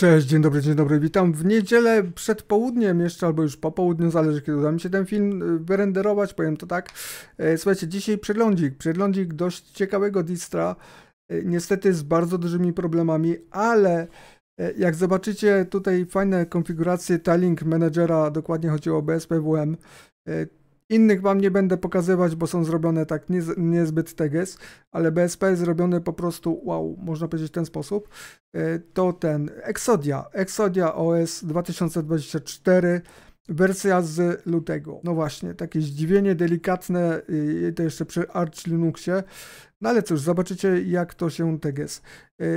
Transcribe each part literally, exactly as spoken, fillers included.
Cześć, dzień dobry, dzień dobry, witam w niedzielę przed południem jeszcze, albo już po południu, zależy kiedy uda mi się ten film wyrenderować, powiem to tak. Słuchajcie, dzisiaj przeglądzik, przeglądzik dość ciekawego distra, niestety z bardzo dużymi problemami, ale jak zobaczycie tutaj fajne konfiguracje tiling managera, dokładnie chodzi o B S P W M. Innych wam nie będę pokazywać, bo są zrobione tak nie, niezbyt teges, ale B S P jest zrobione po prostu, wow, można powiedzieć w ten sposób. To ten Exodia, Exodia O S dwa tysiące dwadzieścia cztery, wersja z lutego. No właśnie, takie zdziwienie delikatne, to jeszcze przy Arch Linuxie. No ale cóż, zobaczycie jak to się teges.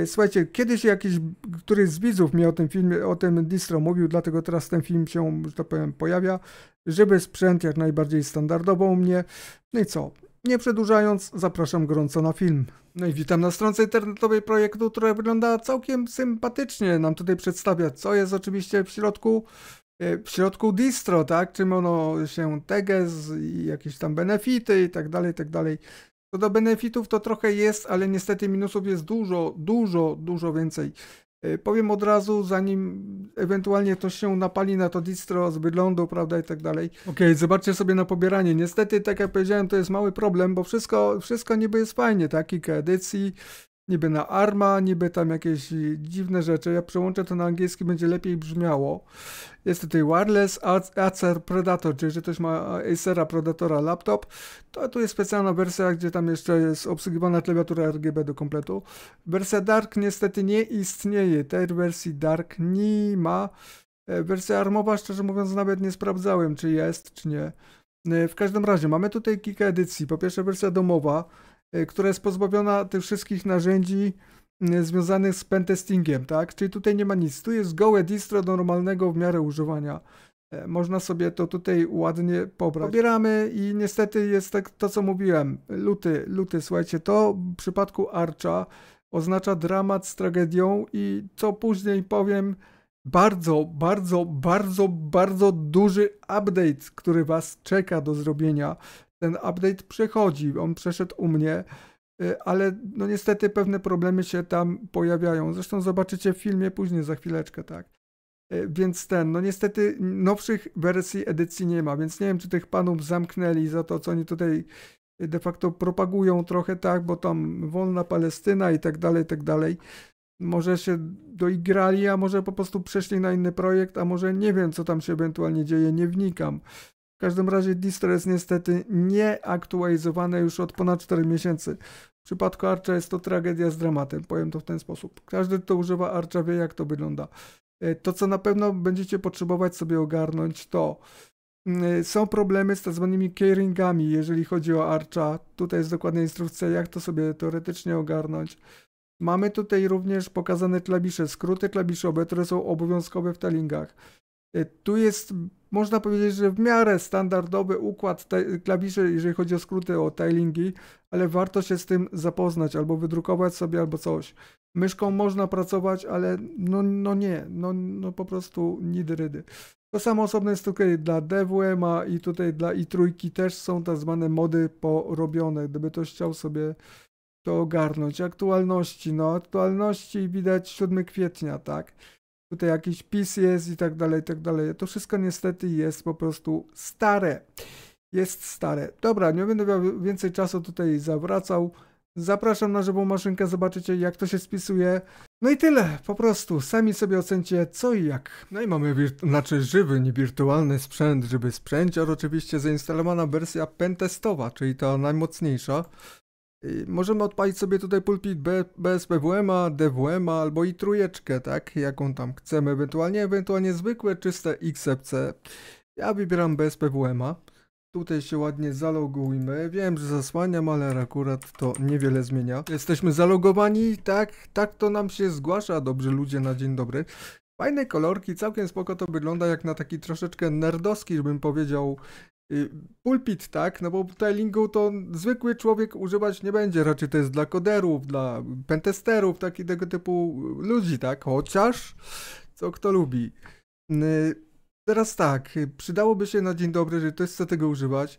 Słuchajcie, kiedyś jakiś, któryś z widzów mi o tym filmie, o tym distro mówił, dlatego teraz ten film się, że tak powiem, pojawia, żeby sprzęt jak najbardziej standardowo u mnie. No i co? Nie przedłużając, zapraszam gorąco na film. No i witam na stronce internetowej projektu, która wygląda całkiem sympatycznie. Nam tutaj przedstawia, co jest oczywiście w środku, w środku distro, tak? Czym ono się teges i jakieś tam benefity i tak dalej, tak dalej. Co do benefitów to trochę jest, ale niestety minusów jest dużo, dużo, dużo więcej. Powiem od razu, zanim ewentualnie to się napali na to distro z wyglądu, prawda, i tak dalej. Okej, okay, zobaczcie sobie na pobieranie. Niestety, tak jak powiedziałem, to jest mały problem, bo wszystko, wszystko niby jest fajnie, tak? Kilka edycji, niby na arma, niby tam jakieś dziwne rzeczy. Ja przełączę to na angielski, będzie lepiej brzmiało. Jest tutaj wireless Acer Predator, czyli jeżeli ktoś ma Acera Predatora laptop, to tu jest specjalna wersja, gdzie tam jeszcze jest obsługiwana klawiatura R G B do kompletu. Wersja Dark niestety nie istnieje, tej wersji Dark nie ma. Wersja armowa, szczerze mówiąc, nawet nie sprawdzałem, czy jest, czy nie. W każdym razie mamy tutaj kilka edycji. Po pierwsze wersja domowa, która jest pozbawiona tych wszystkich narzędzi związanych z pentestingiem, tak? Czyli tutaj nie ma nic. Tu jest gołe distro do normalnego w miarę używania. Można sobie to tutaj ładnie pobrać. Pobieramy i niestety jest tak to, co mówiłem. Luty, luty, słuchajcie, to w przypadku Archa oznacza dramat z tragedią i co później powiem, bardzo, bardzo, bardzo, bardzo duży update, który was czeka do zrobienia. Ten update przechodzi, on przeszedł u mnie, ale no niestety pewne problemy się tam pojawiają. Zresztą zobaczycie w filmie później za chwileczkę, tak. Więc ten, no niestety nowszych wersji edycji nie ma, więc nie wiem, czy tych panów zamknęli za to, co oni tutaj de facto propagują trochę, tak, bo tam wolna Palestyna i tak dalej, i tak dalej. Może się doigrali, a może po prostu przeszli na inny projekt, a może nie wiem, co tam się ewentualnie dzieje, nie wnikam. W każdym razie distro jest niestety nieaktualizowane już od ponad czterech miesięcy. W przypadku Archa jest to tragedia z dramatem, powiem to w ten sposób. Każdy, kto używa Archa, wie jak to wygląda. To, co na pewno będziecie potrzebować sobie ogarnąć, to są problemy z tak zwanymi keyringami, jeżeli chodzi o Archa. Tutaj jest dokładna instrukcja, jak to sobie teoretycznie ogarnąć. Mamy tutaj również pokazane klawisze, skróty klawiszowe, które są obowiązkowe w tilingach. Tu jest, można powiedzieć, że w miarę standardowy układ klawiszy, jeżeli chodzi o skróty, o tilingi, ale warto się z tym zapoznać, albo wydrukować sobie, albo coś. Myszką można pracować, ale no, no nie, no, no po prostu nidrydy. To samo osobne jest tutaj dla D W M a i tutaj dla i trzy też są tak zwane mody porobione, gdyby ktoś chciał sobie to ogarnąć. Aktualności, no aktualności widać siódmego kwietnia, tak? Tutaj jakiś pis jest i tak dalej, i tak dalej. To wszystko niestety jest po prostu stare. Jest stare. Dobra, nie będę miał więcej czasu tutaj zawracał. Zapraszam na żywą maszynkę, zobaczycie jak to się spisuje. No i tyle, po prostu. Sami sobie ocencie co i jak. No i mamy, znaczy żywy, nie wirtualny sprzęt, żywy sprzęcior. Oczywiście zainstalowana wersja pentestowa, czyli ta najmocniejsza. Możemy odpalić sobie tutaj pulpit B S P W M a, D W M a albo i trójeczkę, tak, jaką tam chcemy, ewentualnie, ewentualnie zwykłe, czyste X F C. Ja wybieram B S P W M a. Tutaj się ładnie zalogujmy. Wiem, że zasłaniam, ale akurat to niewiele zmienia. Jesteśmy zalogowani, tak, tak to nam się zgłasza, dobrzy ludzie, na dzień dobry. Fajne kolorki, całkiem spoko to wygląda, jak na taki troszeczkę nerdowski, żebym powiedział, pulpit, tak, no bo tilingu to zwykły człowiek używać nie będzie, raczej to jest dla koderów, dla pentesterów, taki tego typu ludzi, tak, chociaż co kto lubi. Teraz tak, przydałoby się na dzień dobry, że ktoś chce tego używać,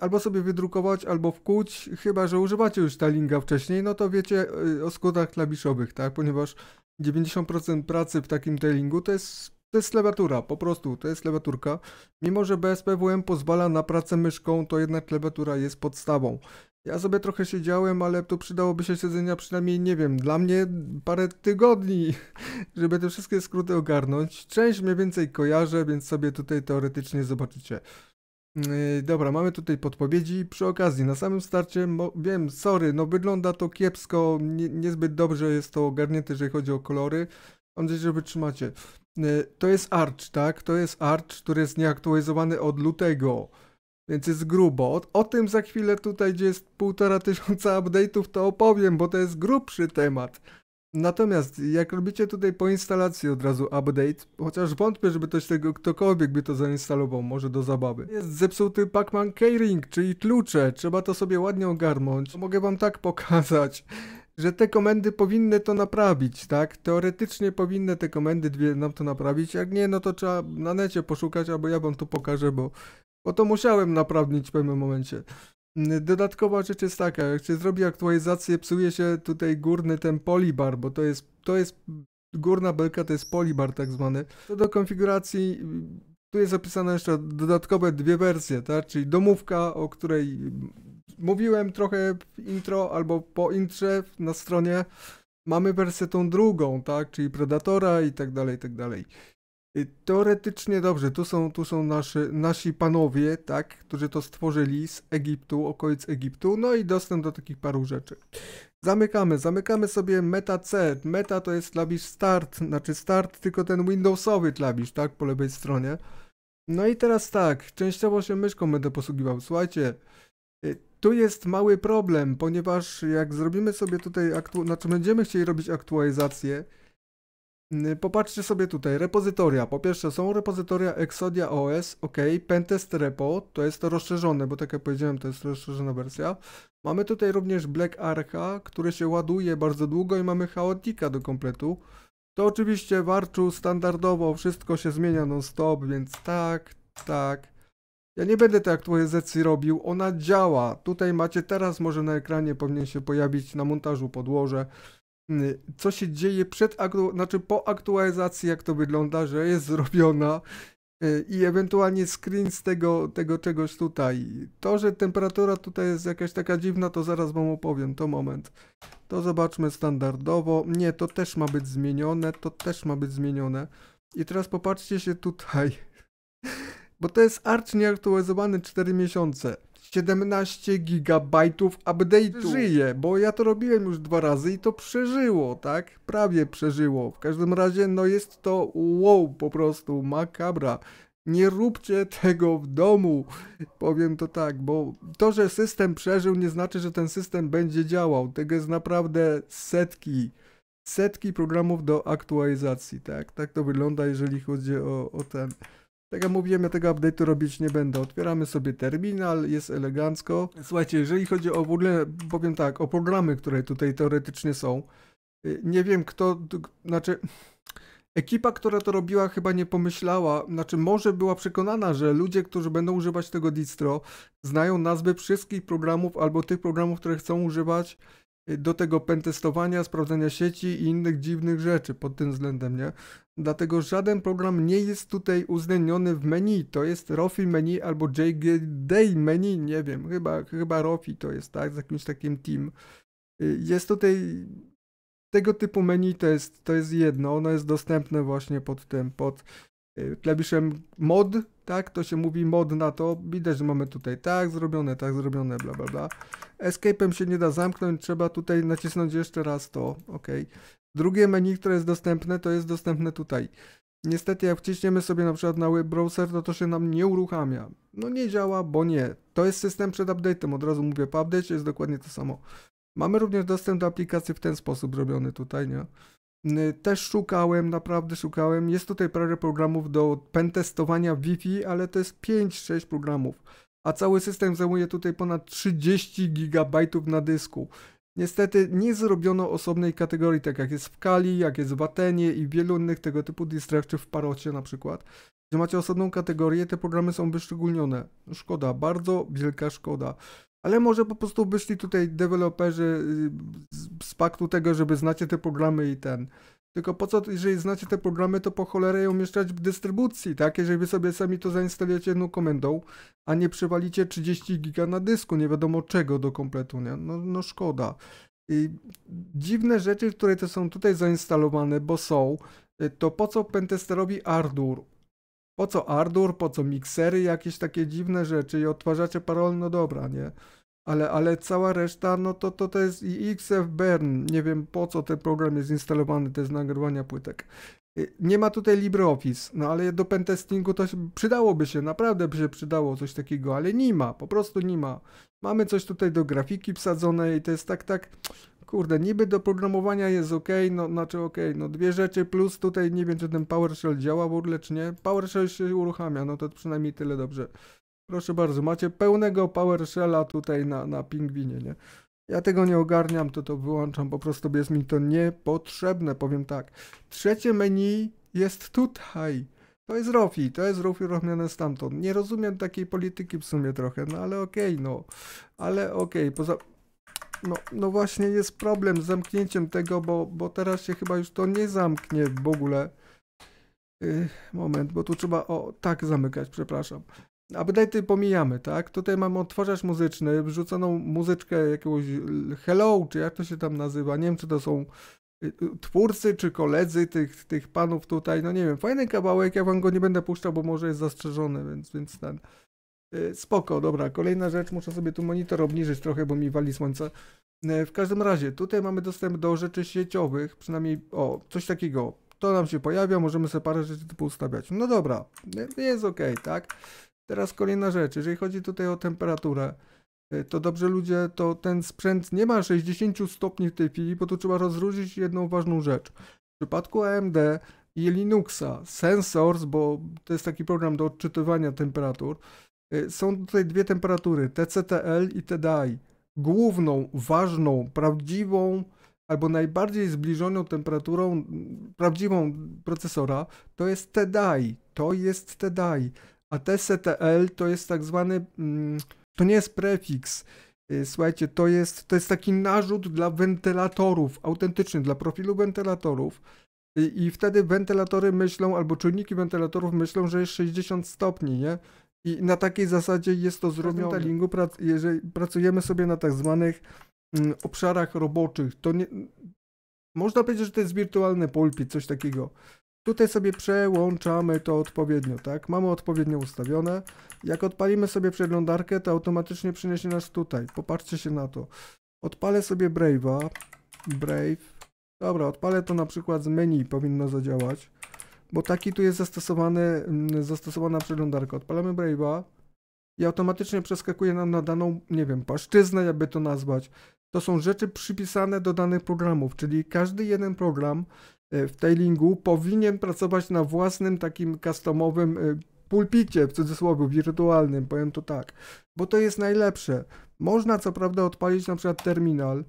albo sobie wydrukować, albo wkuć, chyba że używacie już tilinga wcześniej, no to wiecie o skrótach klawiszowych, tak, ponieważ dziewięćdziesiąt procent pracy w takim tailingu to jest, to jest klawiatura, po prostu to jest klawiaturka. Mimo że B S P W M pozwala na pracę myszką, to jednak klawiatura jest podstawą. Ja sobie trochę siedziałem, ale tu przydałoby się siedzenia przynajmniej, nie wiem, dla mnie parę tygodni, żeby te wszystkie skróty ogarnąć. Część mniej więcej kojarzę, więc sobie tutaj teoretycznie zobaczycie. Yy, dobra, mamy tutaj podpowiedzi. Przy okazji, na samym starcie, wiem, sorry, no wygląda to kiepsko, nie, niezbyt dobrze jest to ogarnięte, jeżeli chodzi o kolory. Mam nadzieję, że wytrzymacie. Yy, to jest Arch, tak? To jest Arch, który jest nieaktualizowany od lutego. Więc jest grubo. O, o tym za chwilę tutaj, gdzie jest półtora tysiąca update'ów, to opowiem, bo to jest grubszy temat. Natomiast jak robicie tutaj po instalacji od razu update, chociaż wątpię, żeby ktoś tego, ktokolwiek by to zainstalował, może do zabawy. Jest zepsuty Pacman keyring, czyli klucze. Trzeba to sobie ładnie ogarnąć. Mogę wam tak pokazać, że te komendy powinny to naprawić, tak? Teoretycznie powinny te komendy dwie nam to naprawić. Jak nie, no to trzeba na necie poszukać, albo ja wam to pokażę, bo... bo to musiałem naprawić w pewnym momencie. Dodatkowa rzecz jest taka, jak się zrobi aktualizację, psuje się tutaj górny ten polibar, bo to jest, to jest górna belka, to jest polibar tak zwany. Co do konfiguracji, tu jest zapisane jeszcze dodatkowe dwie wersje, tak? Czyli domówka, o której mówiłem trochę w intro albo po intrze na stronie. Mamy wersję tą drugą, tak? Czyli Predatora i tak dalej, i tak dalej. Teoretycznie dobrze, tu są, tu są nasi, nasi panowie, tak, którzy to stworzyli z Egiptu, okolic Egiptu, no i dostęp do takich paru rzeczy. Zamykamy, zamykamy sobie meta C. Meta to jest klawisz start, znaczy start, tylko ten Windowsowy klawisz, tak, po lewej stronie. No i teraz tak, częściowo się myszką będę posługiwał, słuchajcie. Tu jest mały problem, ponieważ jak zrobimy sobie tutaj, aktu- znaczy będziemy chcieli robić aktualizację. Popatrzcie sobie tutaj, repozytoria. Po pierwsze są repozytoria Exodia O S, ok, Pentest Repo, to jest to rozszerzone, bo tak jak powiedziałem, to jest rozszerzona wersja. Mamy tutaj również Black Archa, który się ładuje bardzo długo i mamy chaotika do kompletu. To oczywiście w Archu standardowo wszystko się zmienia non-stop, więc tak, tak. Ja nie będę tej aktualizacji robił, ona działa. Tutaj macie teraz, może na ekranie powinien się pojawić na montażu podłoże. Co się dzieje przed, znaczy po aktualizacji, jak to wygląda, że jest zrobiona i ewentualnie screen z tego, tego czegoś tutaj. To, że temperatura tutaj jest jakaś taka dziwna, to zaraz wam opowiem, to moment. To zobaczmy standardowo. Nie, to też ma być zmienione, to też ma być zmienione. I teraz popatrzcie się tutaj, bo to jest Arch nieaktualizowany cztery miesiące. siedemnaście gigabajtów update'u. Żyje, bo ja to robiłem już dwa razy i to przeżyło, tak? Prawie przeżyło. W każdym razie, no jest to wow, po prostu makabra. Nie róbcie tego w domu, powiem to tak, bo to, że system przeżył, nie znaczy, że ten system będzie działał. Tego jest naprawdę setki, setki programów do aktualizacji, tak? Tak to wygląda, jeżeli chodzi o, o ten... Tak jak mówiłem, ja tego update'u robić nie będę. Otwieramy sobie terminal, jest elegancko. Słuchajcie, jeżeli chodzi o w ogóle, powiem tak, o programy, które tutaj teoretycznie są. Nie wiem kto, znaczy ekipa, która to robiła, chyba nie pomyślała, znaczy może była przekonana, że ludzie, którzy będą używać tego distro, znają nazwy wszystkich programów albo tych programów, które chcą używać do tego pentestowania, sprawdzania sieci i innych dziwnych rzeczy pod tym względem, nie? Dlatego żaden program nie jest tutaj uwzględniony w menu. To jest Rofi menu albo J G D menu, nie wiem, chyba, chyba Rofi to jest, tak? Z jakimś takim team. Jest tutaj tego typu menu, to jest, to jest jedno, ono jest dostępne właśnie pod tym, pod klawiszem mod, tak? To się mówi mod na to. Widać, że mamy tutaj tak zrobione, tak zrobione, bla bla bla. Escape'em się nie da zamknąć, trzeba tutaj nacisnąć jeszcze raz to, ok. Drugie menu, które jest dostępne, to jest dostępne tutaj. Niestety, jak wciśniemy sobie na przykład na web browser, to to się nam nie uruchamia. No nie działa, bo nie. To jest system przed update'em, od razu mówię, po update'cie jest dokładnie to samo. Mamy również dostęp do aplikacji w ten sposób robiony tutaj, nie? Też szukałem, naprawdę szukałem. Jest tutaj parę programów do pentestowania Wi-Fi, ale to jest pięć sześć programów. A cały system zajmuje tutaj ponad trzydzieści gigabajtów na dysku. Niestety nie zrobiono osobnej kategorii, tak jak jest w Kali, jak jest w Atenie i wielu innych tego typu distrach, czy w Parrocie na przykład. Gdzie macie osobną kategorię, te programy są wyszczególnione. Szkoda, bardzo wielka szkoda. Ale może po prostu wyszli tutaj deweloperzy z, z paktu tego, żeby znacie te programy i ten. Tylko po co, jeżeli znacie te programy, to po cholerę je umieszczać w dystrybucji, tak? Jeżeli wy sobie sami to zainstalujecie jedną komendą, a nie przywalicie trzydzieści giga na dysku, nie wiadomo czego do kompletu, nie? No, no szkoda. I dziwne rzeczy, które to są tutaj zainstalowane, bo są, to po co pentesterowi Ardour? Po co Ardour? Po co miksery? Jakieś takie dziwne rzeczy i odtwarzacie parol, no dobra, nie? Ale, ale cała reszta, no to, to to jest i XFBurn, nie wiem po co ten program jest instalowany, to jest nagrywania płytek. Nie ma tutaj LibreOffice, no ale do pentestingu to się, przydałoby się, naprawdę by się przydało coś takiego, ale nie ma, po prostu nie ma. Mamy coś tutaj do grafiki wsadzone i to jest tak, tak, kurde, niby do programowania jest ok, no znaczy ok, no dwie rzeczy plus tutaj nie wiem czy ten PowerShell działa w ogóle czy nie, PowerShell się uruchamia, no to przynajmniej tyle dobrze. Proszę bardzo, macie pełnego PowerShella tutaj na, na pingwinie, nie? Ja tego nie ogarniam, to to wyłączam, po prostu jest mi to niepotrzebne, powiem tak. Trzecie menu jest tutaj. To jest Rofi, to jest Rofi robione stamtąd. Nie rozumiem takiej polityki w sumie trochę, no ale okej, okay, no. Ale okej, okay, poza... No, no właśnie jest problem z zamknięciem tego, bo, bo teraz się chyba już to nie zamknie w ogóle. Yy, moment, bo tu trzeba, o, tak zamykać, przepraszam. A update'y pomijamy, tak? Tutaj mamy odtwarzacz muzyczny, wrzuconą muzyczkę jakiegoś hello, czy jak to się tam nazywa, nie wiem czy to są twórcy, czy koledzy tych, tych panów tutaj, no nie wiem, fajny kawałek, ja wam go nie będę puszczał, bo może jest zastrzeżony, więc, więc ten... Spoko, dobra, kolejna rzecz, muszę sobie tu monitor obniżyć trochę, bo mi wali słońce. W każdym razie, tutaj mamy dostęp do rzeczy sieciowych, przynajmniej, o, coś takiego, to nam się pojawia, możemy sobie parę rzeczy typu ustawiać. No dobra, jest ok, tak? Teraz kolejna rzecz, jeżeli chodzi tutaj o temperaturę, to dobrze ludzie, to ten sprzęt nie ma sześćdziesięciu stopni w tej chwili, bo tu trzeba rozróżnić jedną ważną rzecz. W przypadku A M D i Linuxa, Sensors, bo to jest taki program do odczytywania temperatur, są tutaj dwie temperatury, T C T L i T D I. Główną, ważną, prawdziwą, albo najbardziej zbliżoną temperaturą prawdziwą procesora, to jest T D I, to jest T D I. A T C T L to jest tak zwany, to nie jest prefiks, słuchajcie, to jest, to jest taki narzut dla wentylatorów, autentyczny, dla profilu wentylatorów i, i wtedy wentylatory myślą, albo czujniki wentylatorów myślą, że jest sześćdziesiąt stopni, nie? I na takiej zasadzie jest to zrobione. W wentalingu, jeżeli pracujemy sobie na tak zwanych obszarach roboczych, to nie, można powiedzieć, że to jest wirtualny pulpit, coś takiego. Tutaj sobie przełączamy to odpowiednio, tak? Mamy odpowiednio ustawione. Jak odpalimy sobie przeglądarkę, to automatycznie przyniesie nas tutaj. Popatrzcie się na to. Odpalę sobie Brave'a. Brave. Dobra, odpalę to na przykład z menu, powinno zadziałać. Bo taki tu jest zastosowany, zastosowana przeglądarka. Odpalamy Brave'a i automatycznie przeskakuje nam na daną, nie wiem, płaszczyznę, jakby to nazwać. To są rzeczy przypisane do danych programów, czyli każdy jeden program w tailingu powinien pracować na własnym takim customowym pulpicie, w cudzysłowie wirtualnym, powiem to tak, bo to jest najlepsze. Można co prawda odpalić na przykład terminal,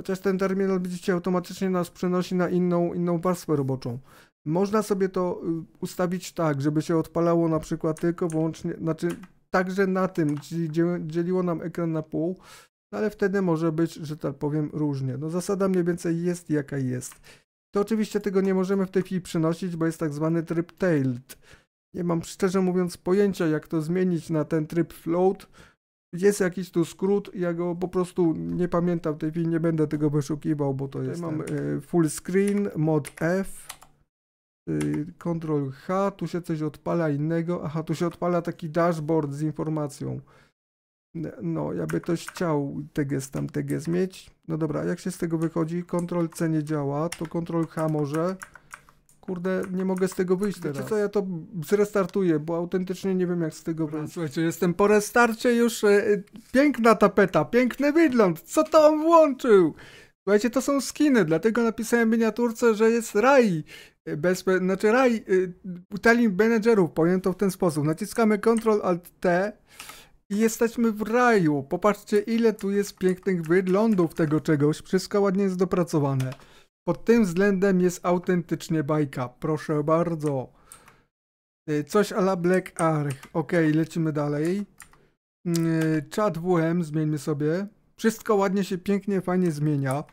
chociaż ten terminal widzicie automatycznie nas przenosi na inną, inną warstwę roboczą. Można sobie to ustawić tak, żeby się odpalało na przykład tylko wyłącznie, znaczy także na tym, czyli dzieliło nam ekran na pół, ale wtedy może być, że tak powiem, różnie. No zasada mniej więcej jest jaka jest. To oczywiście tego nie możemy w tej chwili przenosić, bo jest tak zwany tryb tailed. Nie mam szczerze mówiąc pojęcia jak to zmienić na ten tryb float. Jest jakiś tu skrót, ja go po prostu nie pamiętam w tej chwili, nie będę tego wyszukiwał, bo to jest... Tutaj mam y, full screen, mod F, y, Ctrl H, tu się coś odpala innego, aha tu się odpala taki dashboard z informacją. No, ja by ktoś chciał te gest tam, te gest mieć. No dobra, jak się z tego wychodzi? Ctrl C nie działa, to Ctrl H może. Kurde, nie mogę z tego wyjść teraz. Wiecie co, ja to zrestartuję, bo autentycznie nie wiem jak z tego wyjść. Słuchajcie, jestem po restarcie już. Piękna tapeta, piękny wygląd. Co to on włączył? Słuchajcie, to są skiny, dlatego napisałem w miniaturce, że jest raj. Bez, znaczy raj utalin managerów, powiem to w ten sposób. Naciskamy Ctrl Alt T. I jesteśmy w raju. Popatrzcie ile tu jest pięknych wyglądów tego czegoś. Wszystko ładnie jest dopracowane. Pod tym względem jest autentycznie bajka. Proszę bardzo. Coś a la Black Arch. Ok, lecimy dalej. Chat W M zmieńmy sobie. Wszystko ładnie się pięknie, fajnie zmienia.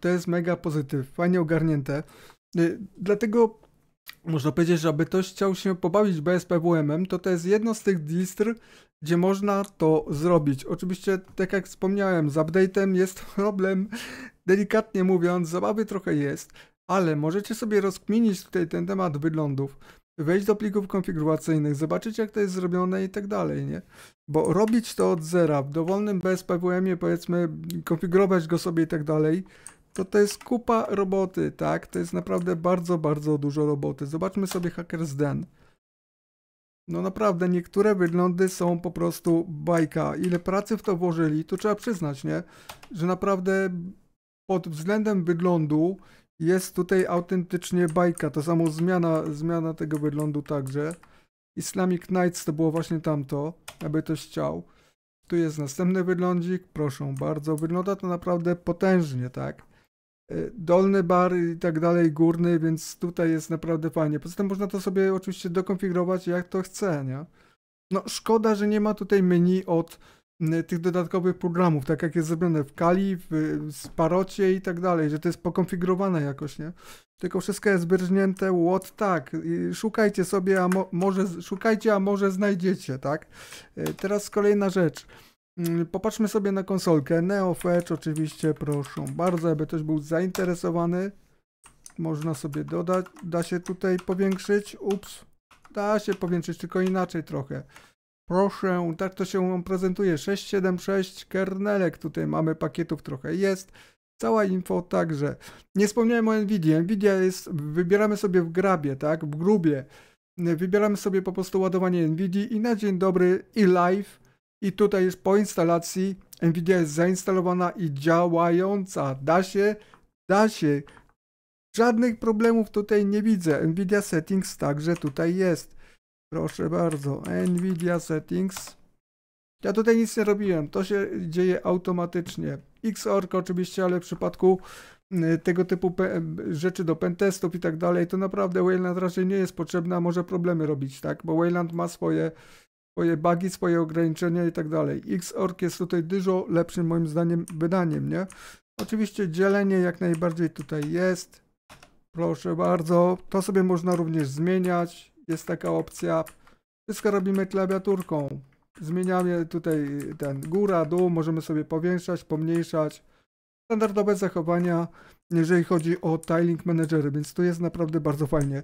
To jest mega pozytyw. Fajnie ogarnięte. Dlatego można powiedzieć, że aby ktoś chciał się pobawić B S P W M-em, to to jest jedno z tych distr, gdzie można to zrobić. Oczywiście, tak jak wspomniałem, z update'em jest problem, delikatnie mówiąc, zabawy trochę jest, ale możecie sobie rozkminić tutaj ten temat wyglądów, wejść do plików konfiguracyjnych, zobaczyć jak to jest zrobione i tak dalej, nie? Bo robić to od zera, w dowolnym B S P W M-ie powiedzmy, konfigurować go sobie i tak dalej, to to jest kupa roboty, tak? To jest naprawdę bardzo, bardzo dużo roboty. Zobaczmy sobie Hacker's Den. No naprawdę, niektóre wyglądy są po prostu bajka. Ile pracy w to włożyli, to trzeba przyznać, nie? Że naprawdę pod względem wyglądu jest tutaj autentycznie bajka. To samo zmiana, zmiana tego wyglądu także. Islamic Knights to było właśnie tamto, aby ktoś chciał. Tu jest następny wyglądzik, proszę bardzo. Wygląda to naprawdę potężnie, tak? Dolny bar i tak dalej, górny, więc tutaj jest naprawdę fajnie. Poza tym można to sobie oczywiście dokonfigurować jak to chce, nie? No szkoda, że nie ma tutaj menu od tych dodatkowych programów, tak jak jest zrobione w Kali, w, w Parocie i tak dalej, że to jest pokonfigurowane jakoś, nie? Tylko wszystko jest wyrżnięte, what tak, szukajcie sobie, a mo może, szukajcie, a może znajdziecie, tak? Teraz kolejna rzecz. Popatrzmy sobie na konsolkę, NeoFetch oczywiście, proszę bardzo, aby ktoś był zainteresowany, można sobie dodać, da się tutaj powiększyć, ups, da się powiększyć, tylko inaczej trochę. Proszę, tak to się prezentuje, sześć siedem sześć kernelek, tutaj mamy pakietów trochę, jest, cała info także. Nie wspomniałem o NVIDII, NVIDIA jest, wybieramy sobie w grabie, tak, w grubie, wybieramy sobie po prostu ładowanie NVIDII i na dzień dobry i live. I tutaj jest po instalacji, NVIDIA jest zainstalowana i działająca, da się, da się, żadnych problemów tutaj nie widzę, NVIDIA Settings także tutaj jest, proszę bardzo, NVIDIA Settings, ja tutaj nic nie robiłem, to się dzieje automatycznie, X org oczywiście, ale w przypadku tego typu rzeczy do pentestów i tak dalej, to naprawdę Wayland raczej nie jest potrzebna, może problemy robić, tak, bo Wayland ma swoje... swoje bugi, swoje ograniczenia i tak dalej. X org jest tutaj dużo lepszym moim zdaniem wydaniem, nie? Oczywiście dzielenie jak najbardziej tutaj jest. Proszę bardzo. To sobie można również zmieniać. Jest taka opcja. Wszystko robimy klawiaturką. Zmieniamy tutaj ten góra, dół. Możemy sobie powiększać, pomniejszać. Standardowe zachowania, jeżeli chodzi o tiling managery, więc tu jest naprawdę bardzo fajnie.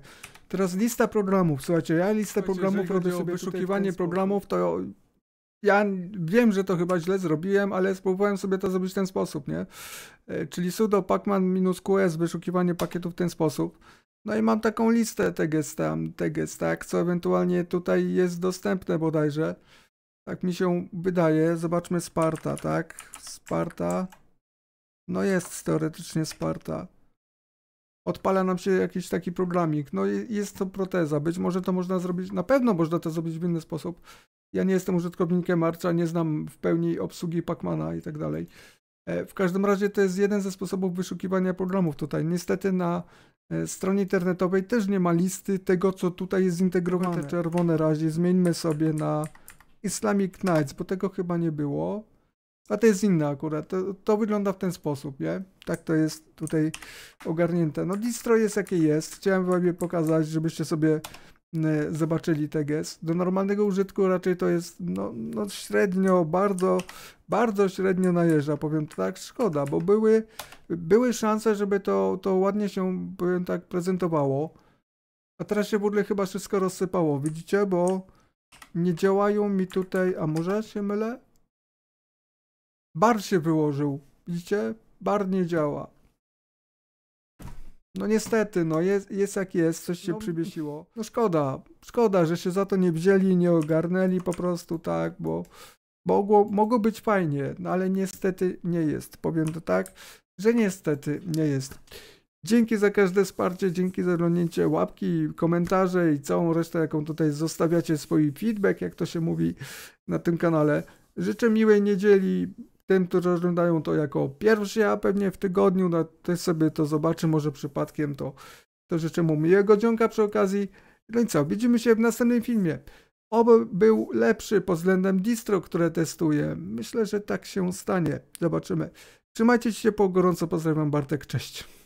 Teraz lista programów, słuchajcie, ja listę słuchajcie, programów robię sobie wyszukiwanie programów, to ja wiem, że to chyba źle zrobiłem, ale spróbowałem sobie to zrobić w ten sposób, nie? Czyli sudo pacman -qs, wyszukiwanie pakietów w ten sposób. No i mam taką listę tgs, tam, tgs, tak, co ewentualnie tutaj jest dostępne bodajże. Tak mi się wydaje, zobaczmy Sparta, tak? Sparta. No jest teoretycznie Sparta. Odpala nam się jakiś taki programik. No jest to proteza. Być może to można zrobić, na pewno można to zrobić w inny sposób. Ja nie jestem użytkownikiem Archa, nie znam w pełni obsługi Pacmana i tak dalej. W każdym razie to jest jeden ze sposobów wyszukiwania programów tutaj. Niestety na stronie internetowej też nie ma listy tego, co tutaj jest zintegrowane. Te czerwone razie zmieńmy sobie na Islamic Knights, bo tego chyba nie było. A to jest inne akurat, to, to wygląda w ten sposób, nie? Tak to jest tutaj ogarnięte. No distro jest jakie jest, chciałem wam pokazać, żebyście sobie y, zobaczyli te gest. Do normalnego użytku raczej to jest, no, no średnio, bardzo, bardzo średnio najeżdża, powiem tak, szkoda, bo były, były szanse, żeby to, to ładnie się, powiem tak, prezentowało. A teraz się w ogóle chyba wszystko rozsypało, widzicie, bo nie działają mi tutaj, a może się mylę? Bar się wyłożył, widzicie? Bar nie działa. No niestety, no jest, jest jak jest, coś się no, przywiesiło. No szkoda, szkoda, że się za to nie wzięli, nie ogarnęli po prostu, tak, bo mogło, mogło być fajnie, no ale niestety nie jest. Powiem to tak, że niestety nie jest. Dzięki za każde wsparcie, dzięki za oglądnięcie, łapki, komentarze i całą resztę, jaką tutaj zostawiacie, swój feedback, jak to się mówi na tym kanale. Życzę miłej niedzieli tym, którzy oglądają to jako pierwszy, a pewnie w tygodniu, no ktoś sobie to zobaczy, może przypadkiem, to, to życzę mu miłego dzionka przy okazji. No i co, widzimy się w następnym filmie. Oby był lepszy pod względem distro, które testuję. Myślę, że tak się stanie. Zobaczymy. Trzymajcie się ciepło, gorąco pozdrawiam, Bartek, cześć.